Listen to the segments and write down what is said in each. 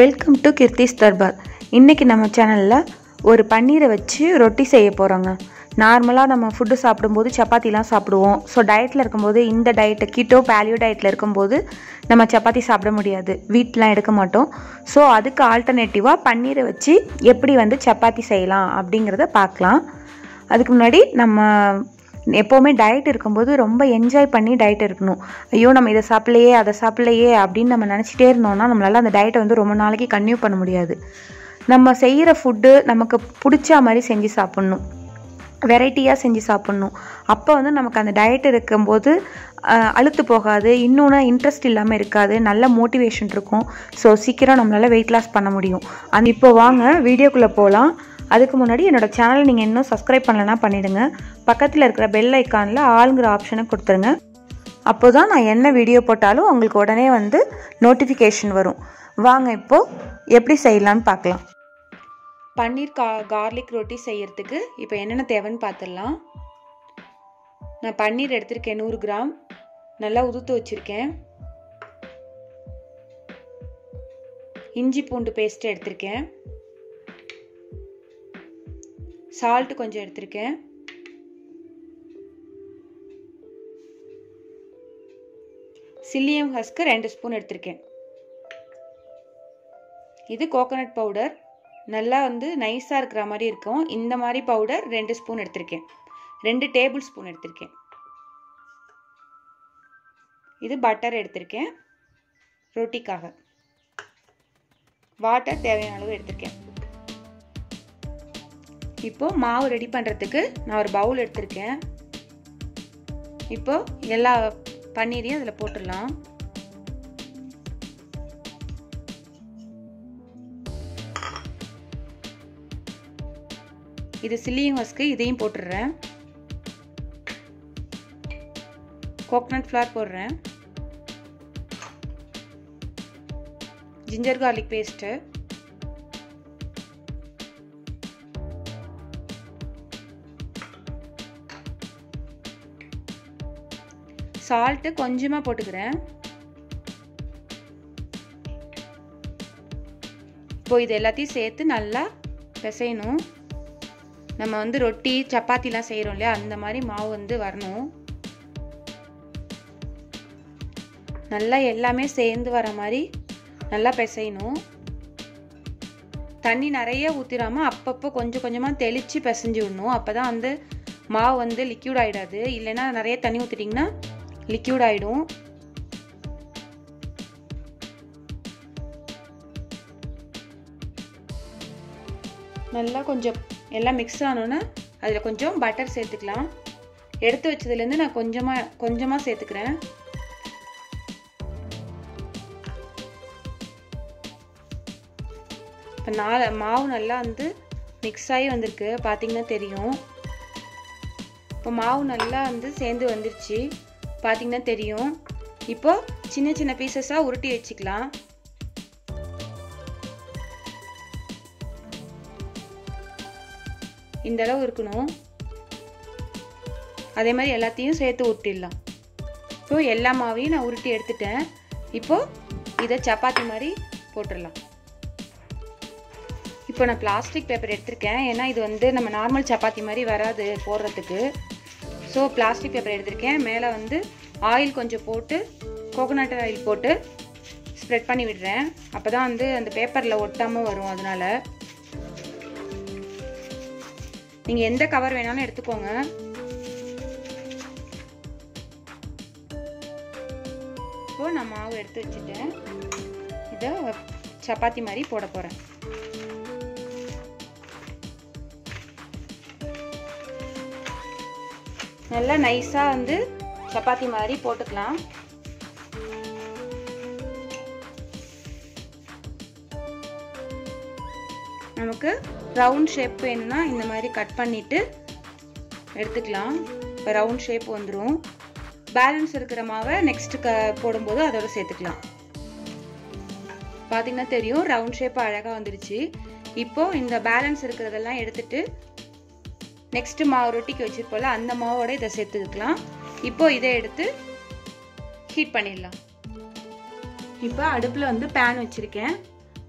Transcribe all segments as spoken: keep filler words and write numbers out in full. Welcome to Keerthi's Darbar. இன்னைக்கு நம்ம சேனல்ல ஒரு பன்னீரை வச்சு ரொட்டி செய்ய போறோங்க. நார்மலா நம்ம ஃபுட் சாப்பிடும்போது சப்பாத்திலாம் சாப்பிடுவோம். ஸோ டயட்டில் இருக்கும்போது இந்த டயட்டை கீட்டோ பேலியோ டயட்டில் இருக்கும்போது நம்ம சப்பாத்தி சாப்பிட முடியாது, வீட்லாம் எடுக்க மாட்டோம். ஸோ அதுக்கு ஆல்டர்னேட்டிவாக பன்னீரை வச்சு எப்படி வந்து சப்பாத்தி செய்யலாம் அப்படிங்கிறத பார்க்கலாம். அதுக்கு முன்னாடி நம்ம எப்போவுமே டயட் இருக்கும்போது ரொம்ப என்ஜாய் பண்ணி டயட் இருக்கணும். ஐயோ நம்ம இதை சாப்பிட்லையே அதை சாப்பிட்லையே அப்படின்னு நம்ம நினச்சிட்டே இருந்தோம்னா நம்மளால் அந்த டயட்டை வந்து ரொம்ப நாளைக்கு கன்டினியூ பண்ண முடியாது. நம்ம செய்கிற ஃபுட்டு நமக்கு பிடிச்ச மாதிரி செஞ்சு சாப்பிட்ணும், வெரைட்டியாக செஞ்சு சாப்பிட்ணும். அப்போ வந்து நமக்கு அந்த டயட் இருக்கும்போது அழுத்து போகாது, இன்னொன்று இன்ட்ரெஸ்ட் இல்லாமல் இருக்காது, நல்ல மோட்டிவேஷன் இருக்கும். ஸோ சீக்கிரம் நம்மளால் வெயிட் லாஸ் பண்ண முடியும். அது இப்போ வாங்க வீடியோக்குள்ளே போகலாம். அதுக்கு முன்னாடி என்னோடய சேனலை நீங்கள் இன்னும் சப்ஸ்கிரைப் பண்ணலன்னா பண்ணிவிடுங்க. பக்கத்தில் இருக்கிற பெல் ஐக்கானில் ஆளுங்கிற ஆப்ஷனை கொடுத்துருங்க. அப்போ தான் நான் என்ன வீடியோ போட்டாலும் உங்களுக்கு உடனே வந்து நோட்டிஃபிகேஷன் வரும். வாங்க இப்போது எப்படி செய்யலான்னு பார்க்கலாம். பன்னீர் கா கார்லிக் ரொட்டி செய்கிறதுக்கு இப்போ என்னென்ன தேவைன்னு பார்த்துடலாம். நான் பன்னீர் எடுத்திருக்கேன் நூறு கிராம், நல்லா உதுத்து வச்சுருக்கேன். இஞ்சி பூண்டு பேஸ்ட்டு எடுத்திருக்கேன், சால்ட்டு கொஞ்சம் எடுத்திருக்கேன், சில்லியம் ஹஸ்க்கு ரெண்டு ஸ்பூன் எடுத்திருக்கேன். இது கோகோனட் பவுடர், நல்லா வந்து நைஸாக இருக்கிற மாதிரி இருக்கும். இந்த மாதிரி பவுடர் ரெண்டு ஸ்பூன் எடுத்திருக்கேன், ரெண்டு டேபிள் ஸ்பூன் எடுத்திருக்கேன். இது பட்டர் எடுத்திருக்கேன் ரொட்டிக்காக. வாட்டர் தேவையான அளவு எடுத்திருக்கேன். இப்போது மாவு ரெடி பண்ணுறதுக்கு நான் ஒரு பவுல் எடுத்திருக்கேன். இப்போது எல்லா பன்னீரையும் அதில் போட்டுடலாம். இது சில்லியும் ஹஸ்க்கு, இதையும் போட்டுடுறேன். கோகனட் ஃப்ளவர் போடுறேன். ஜிஞ்சர் கார்லிக் பேஸ்ட்டு, சால்ட்டு கொஞ்சமாக போட்டுக்கிறேன். இப்போ இது எல்லாத்தையும் சேர்த்து நல்லா பிசையணும். நம்ம வந்து ரொட்டி சப்பாத்திலாம் செய்கிறோம் இல்லையா, அந்த மாதிரி மாவு வந்து வரணும். நல்லா எல்லாமே சேர்ந்து வர மாதிரி நல்லா பிசையணும். தண்ணி நிறைய ஊற்றிடாமல் அப்பப்போ கொஞ்சம் கொஞ்சமாக தெளித்து பிசைஞ்சு விடணும். அப்போ தான் வந்து மாவு வந்து லிக்யூட் ஆகிடாது. இல்லைன்னா நிறைய தண்ணி ஊற்றிட்டிங்கன்னா லிக்யூட் ஆகிடும். நல்லா கொஞ்சம் எல்லாம் மிக்ஸ் ஆனோன்னா அதில் கொஞ்சம் பட்டர் சேர்த்துக்கலாம். எடுத்து வச்சதுலேருந்து நான் கொஞ்சமாக கொஞ்சமாக சேர்த்துக்கிறேன். இப்போ நாலு மாவு நல்லா வந்து மிக்ஸ் ஆகி வந்திருக்கு, பார்த்திங்கன்னா தெரியும். இப்போ மாவு நல்லா வந்து சேர்ந்து வந்துருச்சு, பார்த்திங்கன்னா தெரியும். இப்போது சின்ன சின்ன பீசஸாக உருட்டி வச்சுக்கலாம். இந்த அளவு இருக்கணும். அதே மாதிரி எல்லாத்தையும் சேர்த்து உருட்டிடலாம். இப்போது எல்லா மாவையும் நான் உருட்டி எடுத்துட்டேன். இப்போது இதை சப்பாத்தி மாதிரி போட்டுடலாம். இப்போ நான் பிளாஸ்டிக் பேப்பர் எடுத்திருக்கேன், ஏன்னா இது வந்து நம்ம நார்மல் சப்பாத்தி மாதிரி வராது போடுறதுக்கு. ஸோ பிளாஸ்டிக் பேப்பர் எடுத்திருக்கேன். மேலே வந்து ஆயில் கொஞ்சம் போட்டு கோகோனட் ஆயில் போட்டு ஸ்ப்ரெட் பண்ணி விடுறேன். அப்போ தான் வந்து அந்த பேப்பரில் ஒட்டாமல் வரும். அதனால் நீங்கள் எந்த கவர் வேணாலும் எடுத்துக்கோங்க. இப்போது நான் மாவு எடுத்து வச்சுட்டேன். இதை சப்பாத்தி மாதிரி போட போகிறேன். நல்லா நைஸாக வந்து சப்பாத்தி மாதிரி போட்டுக்கலாம். நமக்கு ரவுண்ட் ஷேப் வேணும்னா இந்த மாதிரி கட் பண்ணிவிட்டு எடுத்துக்கலாம். இப்போ ரவுண்ட் ஷேப் வந்துடும். பேலன்ஸ் இருக்கிற மாவை நெக்ஸ்ட்டு க போடும்போது அதோட சேர்த்துக்கலாம். பார்த்திங்கன்னா தெரியும், ரவுண்ட் ஷேப் அழகாக வந்துடுச்சு. இப்போது இந்த பேலன்ஸ் இருக்கிறதெல்லாம் எடுத்துகிட்டு நெக்ஸ்ட்டு மாவு ரொட்டிக்கு வச்சுருப்போம்ல, அந்த மாவோட இதை சேர்த்துக்கலாம். இப்போ இதை எடுத்து ஹீட் பண்ணிடலாம். இப்போ அடுப்பில் வந்து பேன் வச்சிருக்கேன்.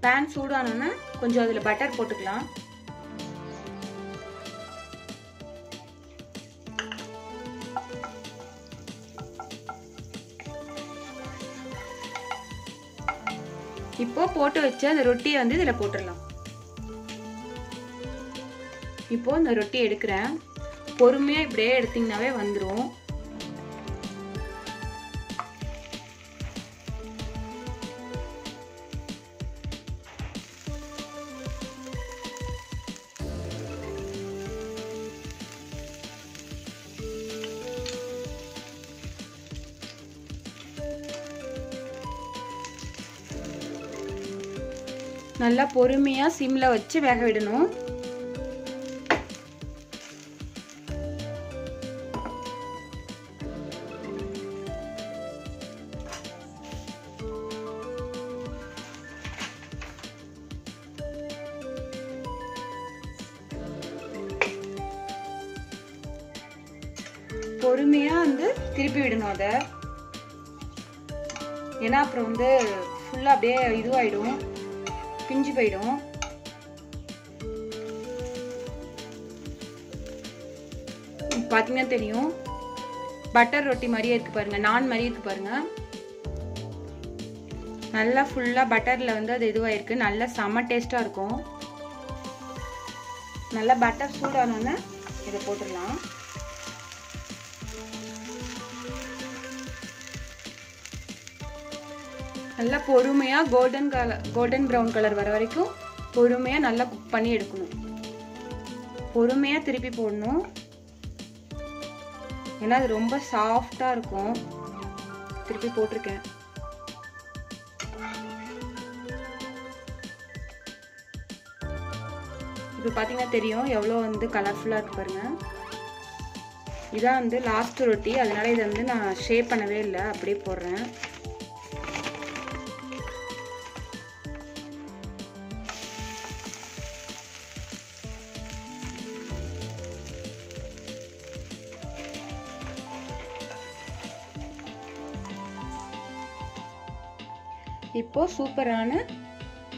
பேன் சூடானோன்னா கொஞ்சம் அதில் பட்டர் போட்டுக்கலாம். இப்போ போட்டு வச்சு அந்த ரொட்டியை வந்து இதில் போட்டுடலாம். இப்போ இந்த ரொட்டி எடுக்கிறேன். பொறுமையாக இப்படியே எடுத்திங்கனாவே வந்துடும். நல்லா பொறுமையாக சிம்மில் வச்சு வேக விடணும். பொறுமையாக வந்து திருப்பி விடணும் அதை, ஏன்னா அப்புறம் வந்து ஃபுல்லாக அப்படியே இதுவாகிடும், பிஞ்சு போயிடும். பார்த்தீங்கன்னா தெரியும் பட்டர் ரொட்டி மாதிரியே இருக்கு பாருங்க, நான் மாதிரியே இருக்கு பாருங்க. நல்லா ஃபுல்லாக பட்டரில் வந்து அது இதுவாயிருக்கு. நல்லா செம்ம டேஸ்டாக இருக்கும். நல்லா பட்டர் சூடானோன்னு இதை போட்டுடலாம். நல்லா பொறுமையாக golden colour golden brown colour வர வரைக்கும் பொறுமையாக நல்லா குக் பண்ணி எடுக்கணும். பொறுமையாக திருப்பி போடணும், ஏன்னா அது ரொம்ப சாஃப்டாக இருக்கும். திருப்பி போட்டிருக்கேன். இப்போ பார்த்தீங்கன்னா தெரியும் எவ்வளோ வந்து கலர்ஃபுல்லாக இருக்கு பாருங்க. இதான் வந்து லாஸ்ட் ரொட்டி, அதனால இதை வந்து நான் ஷேப் பண்ணவே இல்லை, அப்படியே போடுறேன். இப்போது சூப்பரான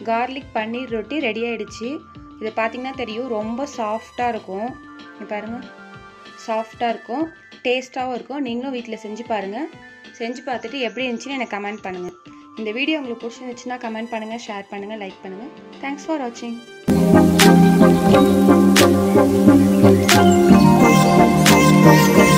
கார்லிக் பன்னீர் ரொட்டி ரெடி ஆகிடுச்சு. இதை பார்த்திங்கன்னா தெரியும் ரொம்ப சாஃப்டாக இருக்கும். இது பாருங்கள், சாஃப்டாக இருக்கும், டேஸ்ட்டாகவும் இருக்கும். நீங்களும் வீட்டில் செஞ்சு பாருங்கள். செஞ்சு பார்த்துட்டு எப்படி இருந்துச்சுன்னு எனக்கு கமெண்ட் பண்ணுங்கள். இந்த வீடியோ உங்களுக்கு பிடிச்சிருந்துச்சுன்னா கமெண்ட் பண்ணுங்கள், ஷேர் பண்ணுங்கள், லைக் பண்ணுங்கள். தேங்க்ஸ் ஃபார் வாட்சிங்.